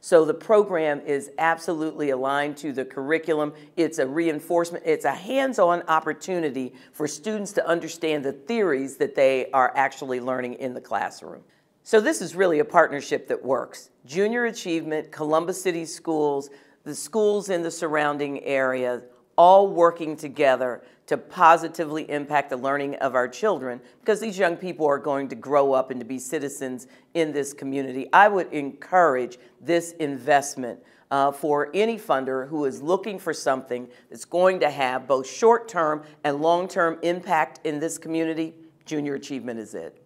So the program is absolutely aligned to the curriculum. It's a reinforcement, it's a hands-on opportunity for students to understand the theories that they are actually learning in the classroom. So this is really a partnership that works. Junior Achievement, Columbus City Schools, the schools in the surrounding area, all working together to positively impact the learning of our children, because these young people are going to grow up and to be citizens in this community. I would encourage this investment for any funder who is looking for something that's going to have both short-term and long-term impact in this community. Junior Achievement is it.